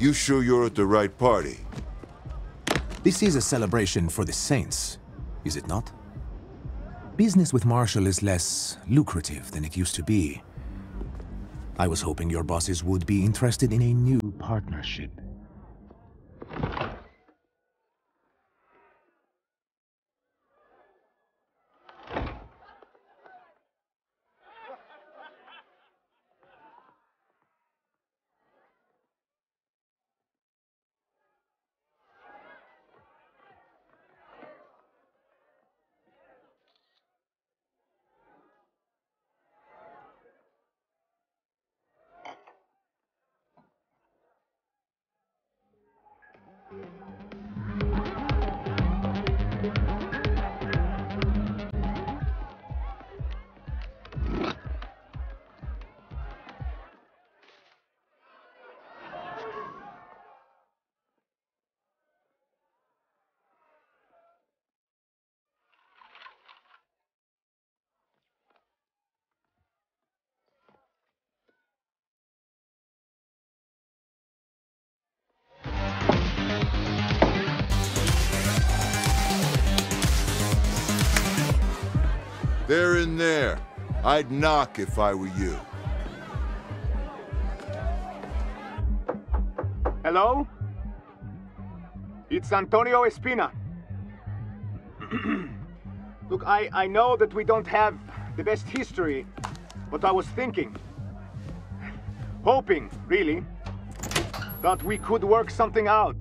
You sure you're at the right party? This is a celebration for the saints, is it not? Business with Marshall is less lucrative than it used to be. I was hoping your bosses would be interested in a new partnership. They're in there. I'd knock if I were you. Hello? It's Antonio Espina. Look, I know that we don't have the best history, but I was thinking, hoping, really, that we could work something out.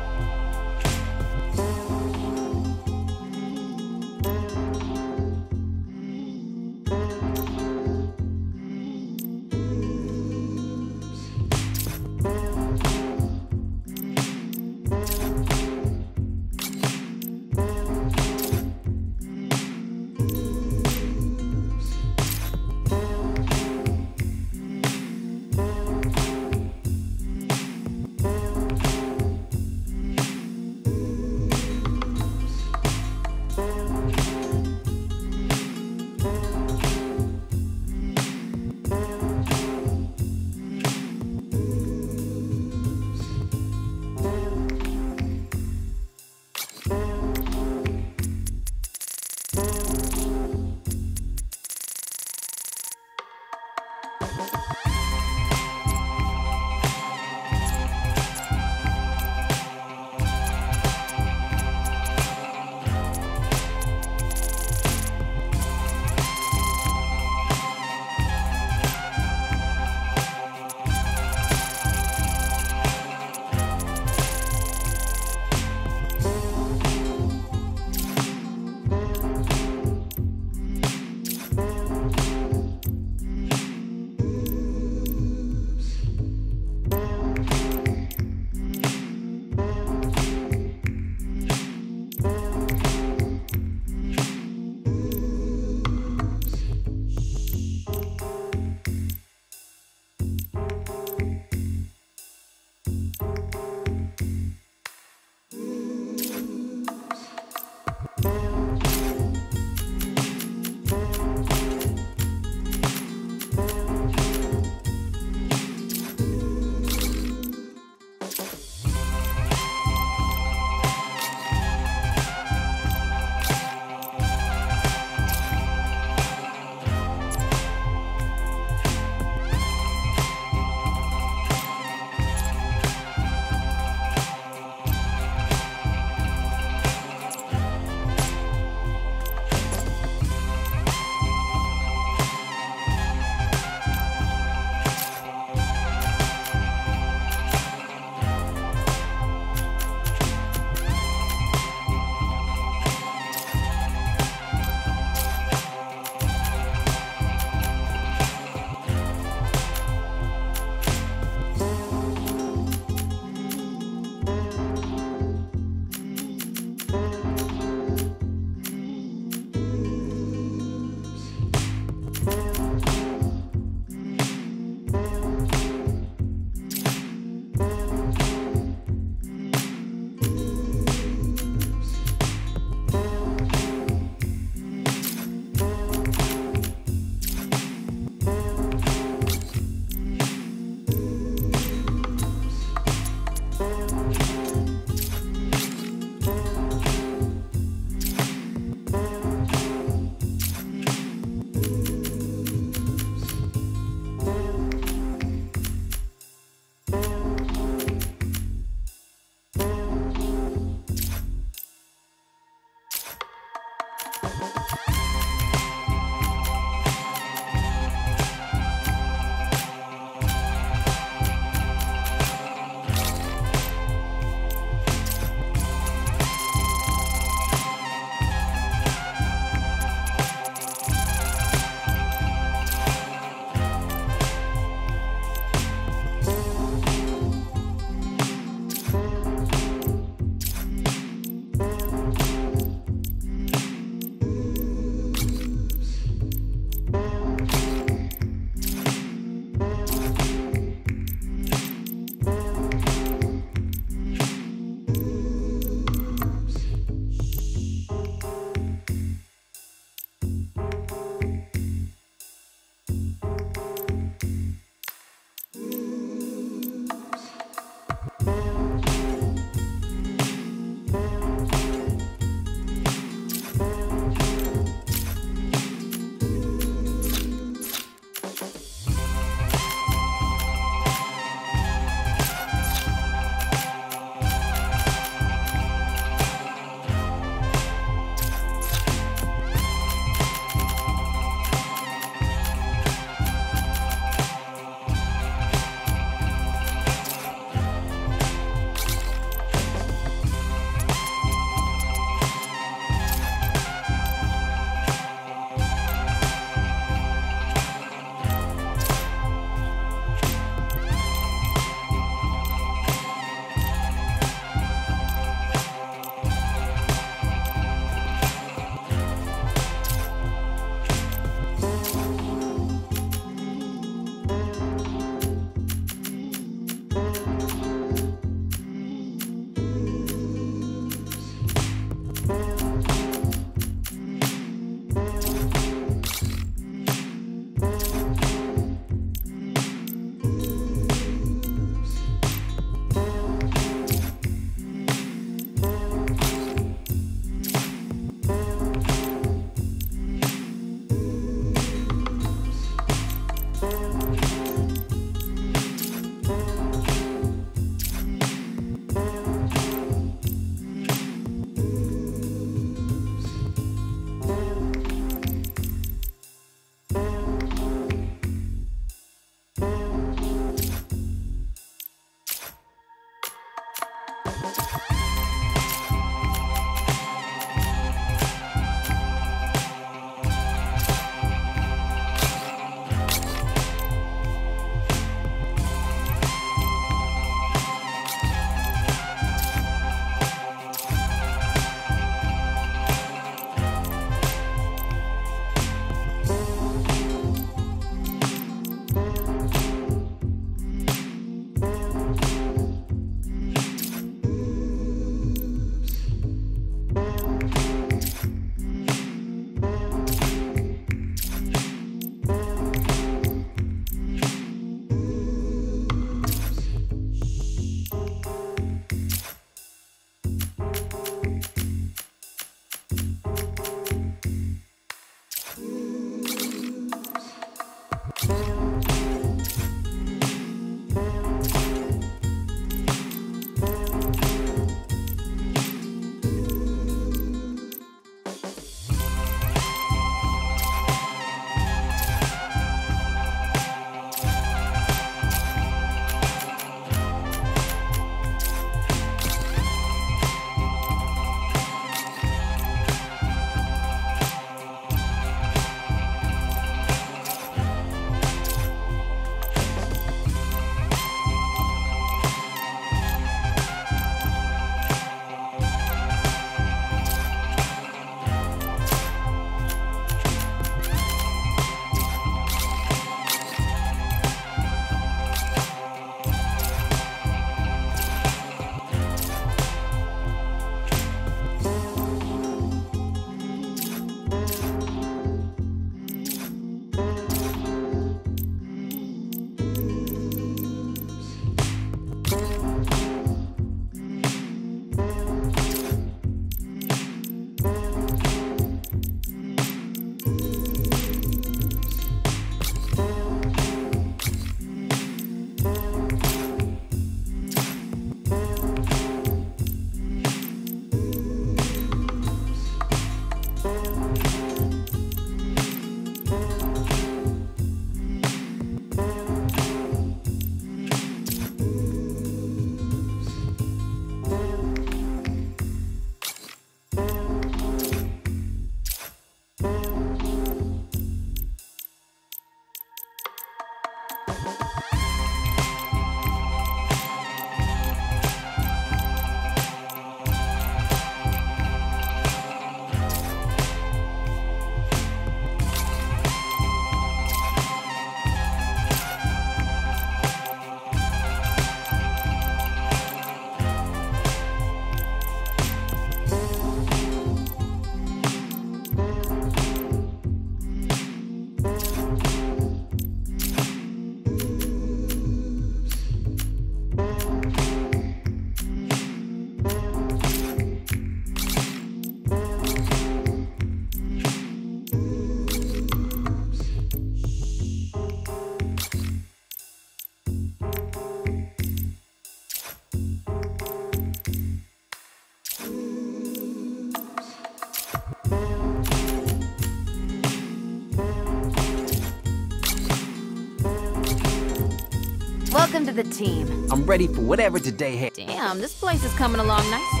Welcome to the team. I'm ready for whatever today has. Damn, this place is coming along nicely.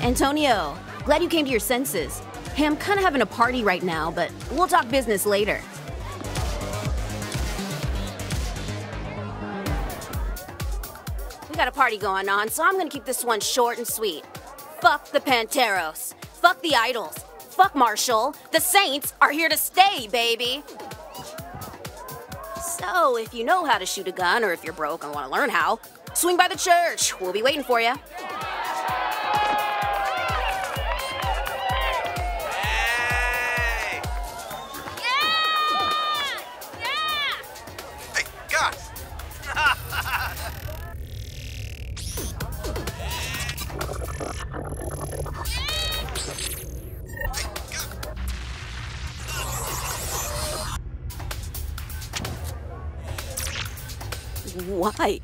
Antonio, glad you came to your senses. Hey, I'm kind of having a party right now, but we'll talk business later. We got a party going on, so I'm gonna keep this one short and sweet. Fuck the Panteros. Fuck the Idols. Fuck Marshall. The Saints are here to stay, baby. So, if you know how to shoot a gun, or if you're broke and want to learn how, swing by the church. We'll be waiting for you. Why?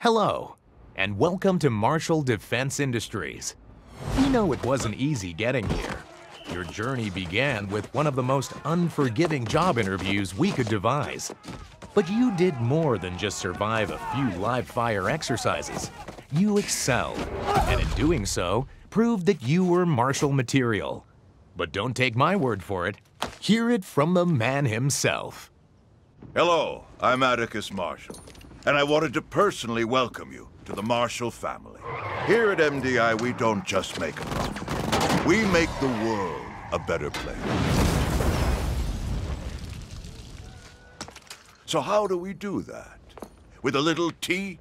Hello, and welcome to Marshall Defense Industries. We know it wasn't easy getting here. Your journey began with one of the most unforgiving job interviews we could devise. But you did more than just survive a few live-fire exercises. You excelled, and in doing so, proved that you were Marshall material. But don't take my word for it. Hear it from the man himself. Hello, I'm Atticus Marshall. And I wanted to personally welcome you to the Marshall family. Here at MDI, we don't just make a profit. We make the world a better place. So how do we do that? With a little TLC.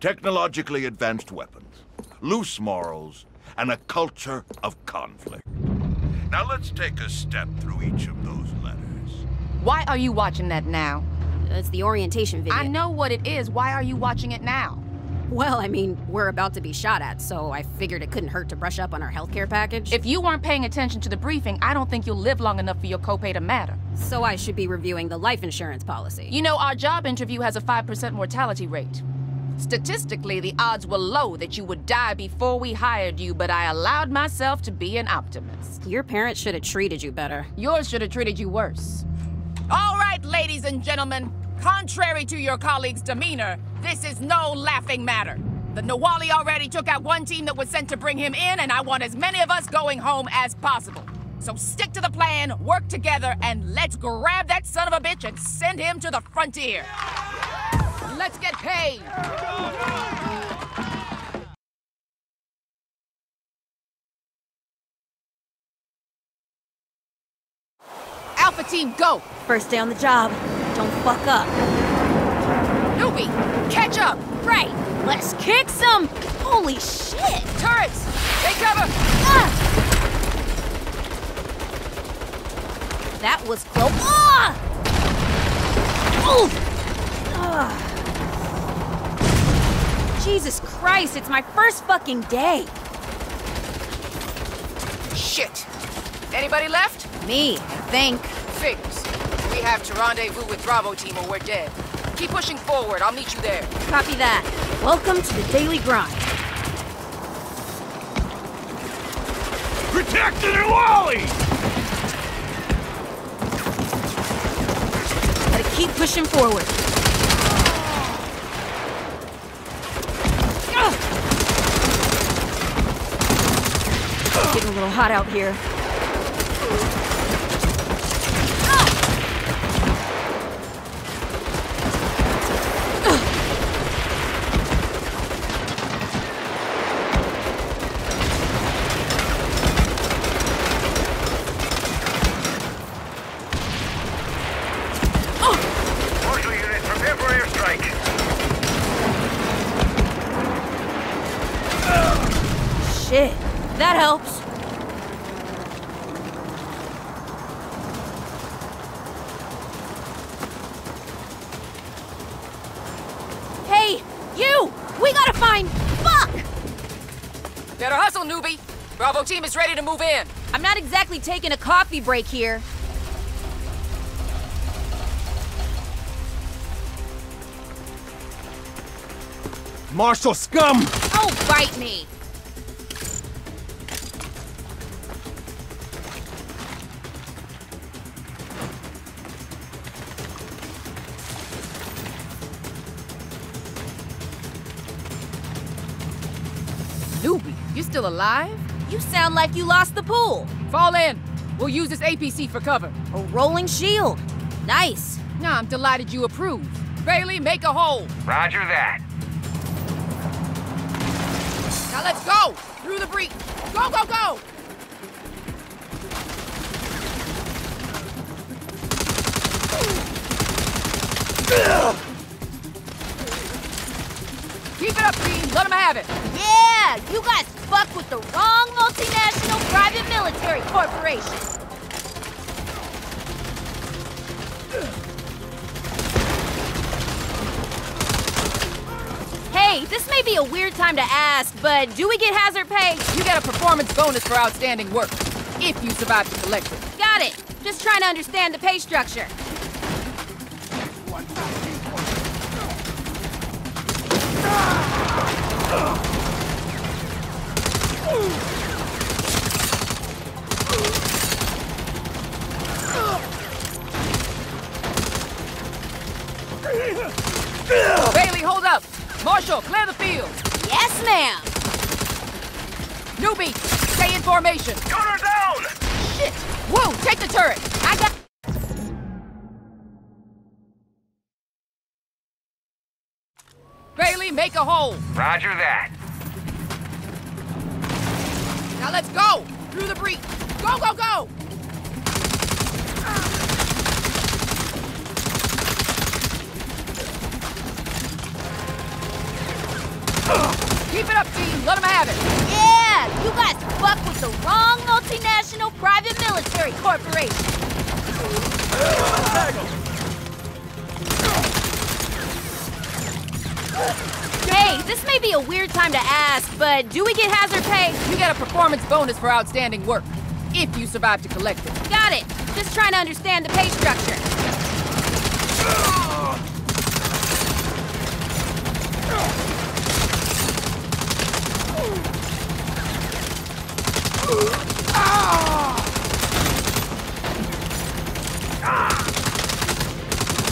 Technologically advanced weapons, loose morals, and a culture of conflict. Now let's take a step through each of those letters. Why are you watching that now? It's the orientation video. I know what it is. Why are you watching it now? Well, I mean, we're about to be shot at, so I figured it couldn't hurt to brush up on our healthcare package. If you weren't paying attention to the briefing, I don't think you'll live long enough for your copay to matter. So I should be reviewing the life insurance policy. You know, our job interview has a 5% mortality rate. Statistically, the odds were low that you would die before we hired you, but I allowed myself to be an optimist. Your parents should have treated you better. Yours should have treated you worse. All right, ladies and gentlemen, contrary to your colleagues' demeanor, this is no laughing matter. The Nahualli already took out one team that was sent to bring him in, and I want as many of us going home as possible. So stick to the plan, work together, and let's grab that son of a bitch and send him to the frontier. Let's get paid. Alpha team, go! First day on the job. Don't fuck up. Newbie, catch up! Right, let's kick some! Holy shit! Turrets, take cover! Ah! That was close. Ah! Move! Ugh. Jesus Christ, it's my first fucking day. Shit. Anybody left? Me, I think. Figures. We have to rendezvous with Bravo team or we're dead. Keep pushing forward, I'll meet you there. Copy that. Welcome to the daily grind. Protect the Nahualli! Keep pushing forward. It's getting a little hot out here. That helps. Hey, you! We gotta find... Fuck! Better hustle, newbie. Bravo team is ready to move in. I'm not exactly taking a coffee break here. Marshall scum! Oh, bite me! You still alive? You sound like you lost the pool. Fall in. We'll use this APC for cover. A rolling shield. Nice. Nah, I'm delighted you approved. Bailey, make a hole. Roger that. Now let's go. Through the breach. Go, go, go. Keep it up, team. Let them have it. Yeah, you guys fuck with the wrong multinational private military corporation. Hey, this may be a weird time to ask, but do we get hazard pay? You get a performance bonus for outstanding work, if you survive the collective. Got it. Just trying to understand the pay structure. Bailey, hold up! Marshall, clear the field! Yes, ma'am! Newbie, stay in formation! Gunner down! Shit! Whoa, take the turret! I got... Bailey, make a hole! Roger that! Now let's go! Through the breach! Go, go, go! Keep it up, team! Let them have it! Yeah! You guys fuck with the wrong multinational private military corporation! Hey, this may be a weird time to ask, but do we get hazard pay? You get a performance bonus for outstanding work, if you survive to collect it. Got it! Just trying to understand the pay structure.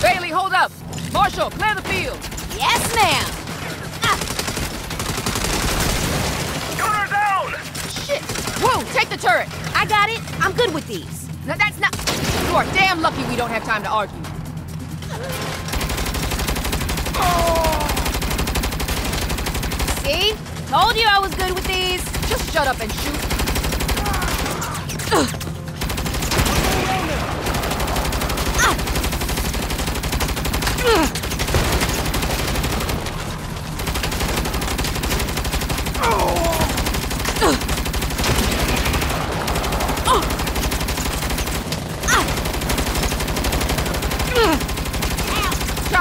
Bailey, hold up! Marshall, clear the field! Yes, ma'am! Gunner down! Shit! Whoa, take the turret! I got it! I'm good with these! No, that's not... You are damn lucky we don't have time to argue. Oh. See? Told you I was good with these! Just shut up and shoot.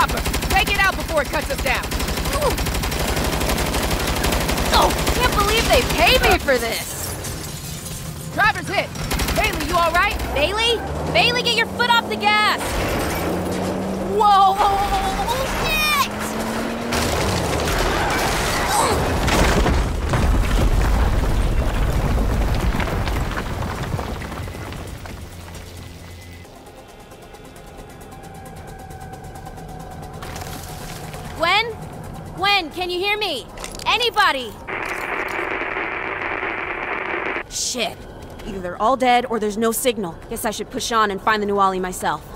chopper. Take it out before it cuts us down. Ooh. Oh, can't believe they paid me for this. Driver's hit. Bailey, you all right? Bailey? Bailey, get your foot off the gas. Whoa, shit! Oh. Can you hear me? Anybody? Shit. Either they're all dead or there's no signal. Guess I should push on and find the Nahualli myself.